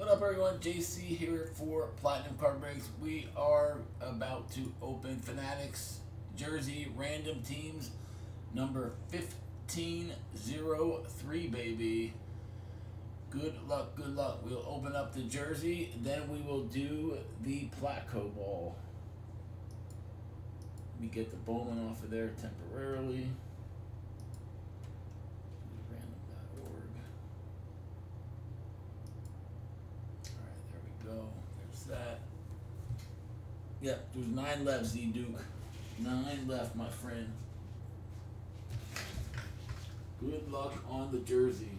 What up, everyone? JC here for Platinum Card Breaks. We are about to open Fanatics Jersey Random Teams number 1503, baby. Good luck, good luck. We'll open up the jersey, then we will do the Platco ball. Let me get the Bowman off of there temporarily. Yep, there's 9 left, Z Duke. 9 left, my friend. Good luck on the jersey.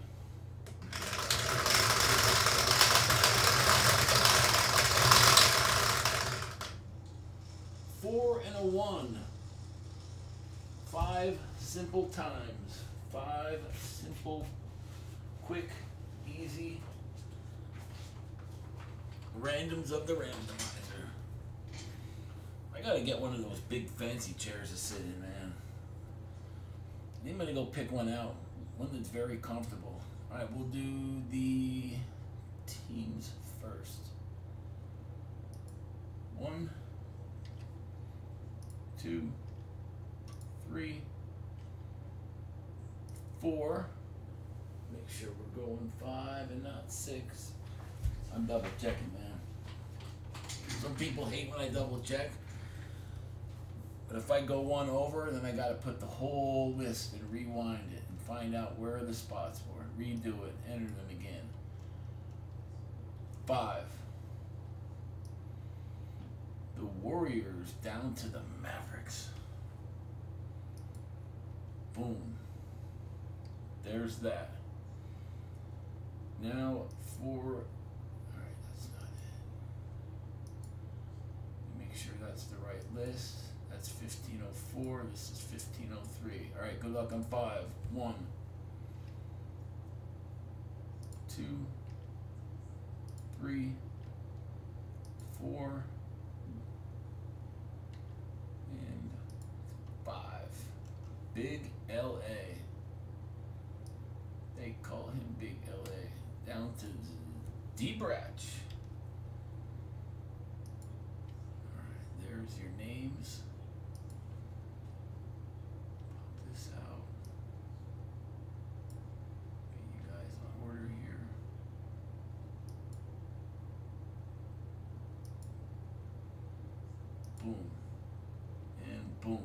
Four and a one. 5 simple times. 5 simple, quick, easy randoms of the randomizer. I gotta get one of those big fancy chairs to sit in, man. I'm gonna go pick one out. One that's very comfortable. Alright, we'll do the teams first. 1, 2, 3, 4. Make sure we're going 5 and not 6. I'm double checking, man. Some people hate when I double check. But if I go one over, then I gotta put the whole list and rewind it and find out where the spots were, redo it, enter them again. 5. The Warriors down to the Mavericks. Boom. There's that. Now for, alright, that's not it. Make sure that's the right list. That's 1504. This is 1503. All right, good luck on 5. 1, 2, 3, 4, and 5. Big LA. They call him Big LA. Down to D-Bratch. All right, there's your names. Boom, and boom.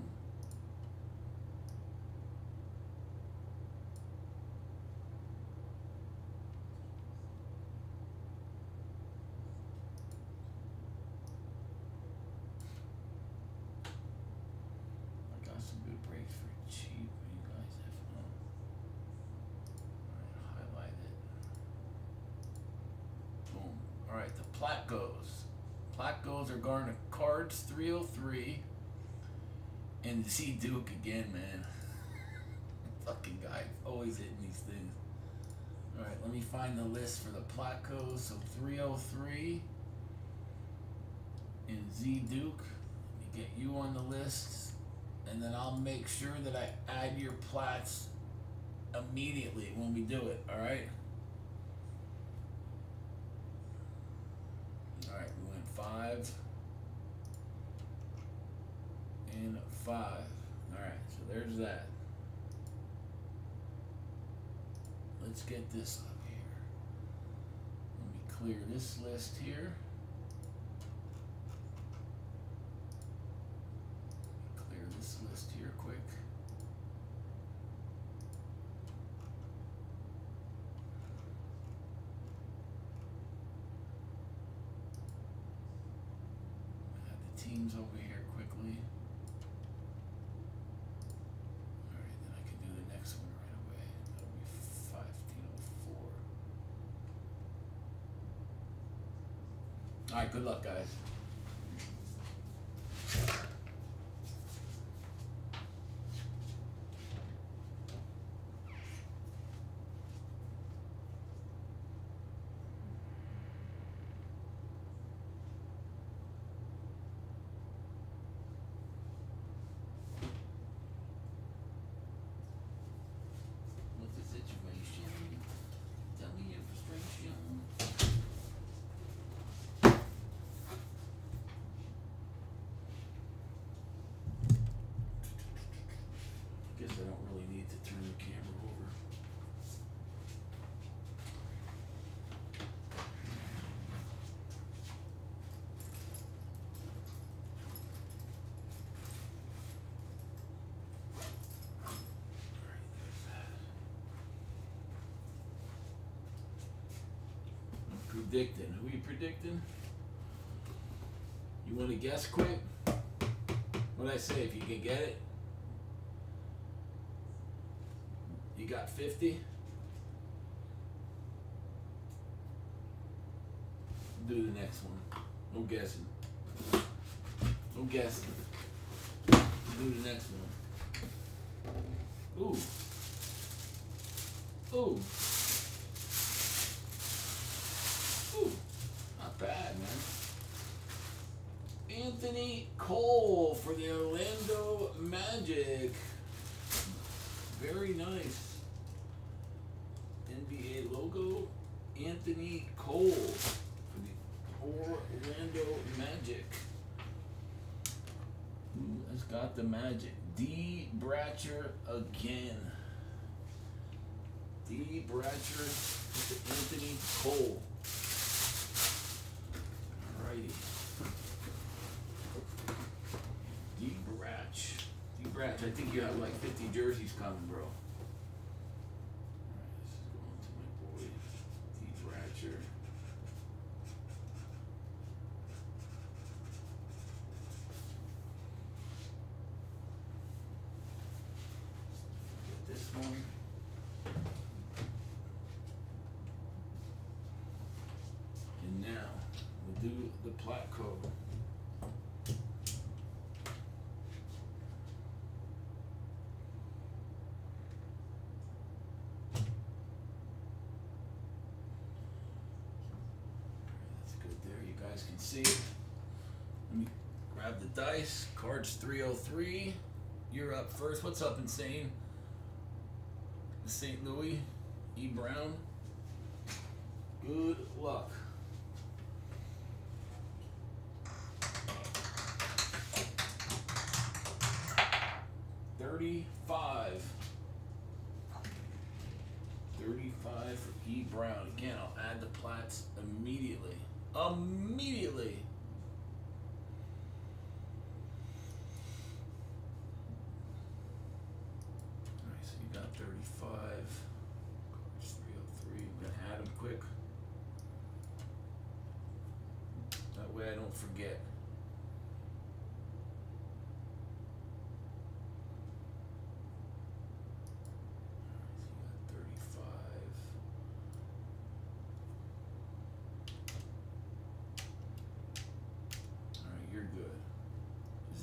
I got some good breaks for cheap, you guys have fun. All right, highlight it. Boom, all right, the Platcos are going to cards 303, and Z Duke again, man. Fucking guy always hitting these things. All right, let me find the list for the Platcos. So 303 and Z Duke. Let me get you on the list, and then I'll make sure that I add your Plats immediately when we do it. All right. All right, we went 5 and 5. All right, so there's that. Let's get this up here. Let me clear this list here. Clear this list here quick. Teams over here quickly. All right, then I can do the next one right away. That'll be 1504. All right, good luck, guys. predicting. Who are you predicting? You want to guess quick? What'd I say? If you can get it, you got 50. Do the next one. I'm guessing. I'm guessing. Do the next one. Ooh. Ooh. Ooh. Not bad, man. Anthony Cole for the Orlando Magic. Very nice. NBA logo. Anthony Cole for the Orlando Magic. Who has got the Magic? D. Bratcher again. D. Bratcher with Anthony Cole. Alrighty. D. Bratch. D. Bratch, I think you have like 50 jerseys coming, bro. Alright, this is going to my boy. D. Bratcher. Get this one. Do the Platco. That's good there. You guys can see it. Let me grab the dice. Cards 303. You're up first. What's up, Insane? The St. Louis. E. Brown. Good luck. $35 for E. Brown. Again, I'll add the Plats immediately. Immediately. All right, so you got 35. Cards 303. I'm going to add them quick. That way I don't forget.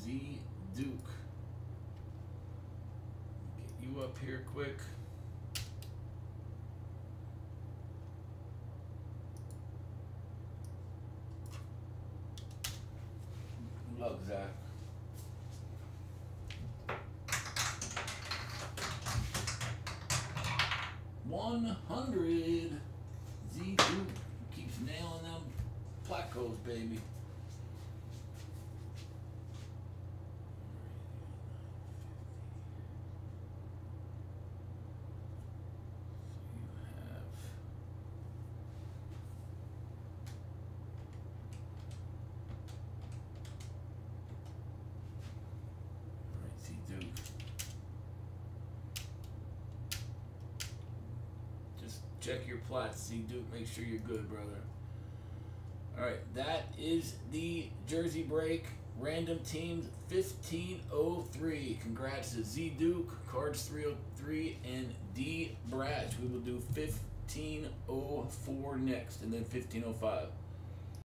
Z Duke. Get you up here quick. Love that. $100. Z Duke keeps nailing them Platcos, baby. Check your plots, Z Duke. Make sure you're good, brother. All right, that is the Jersey Break Random Teams 1503. Congrats to Z Duke, Cards 303, and D Bratch. We will do 1504 next, and then 1505.